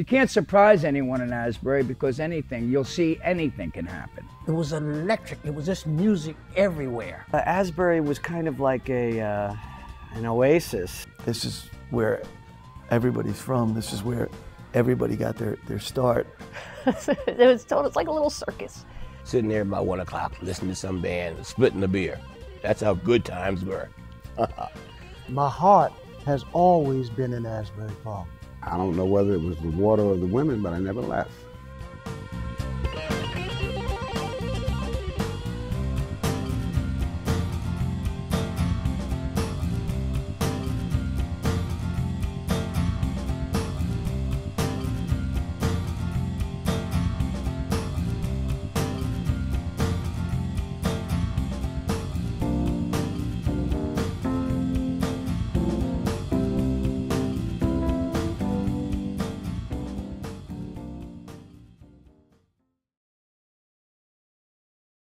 You can't surprise anyone in Asbury because anything can happen. It was electric. It was just music everywhere. Asbury was kind of like an oasis. This is where everybody's from. This is where everybody got their start. It's like a little circus. Sitting there about 1 o'clock, listening to some band, splitting the beer. That's how good times were. My heart has always been in Asbury Park. I don't know whether it was the water or the women, but I never left.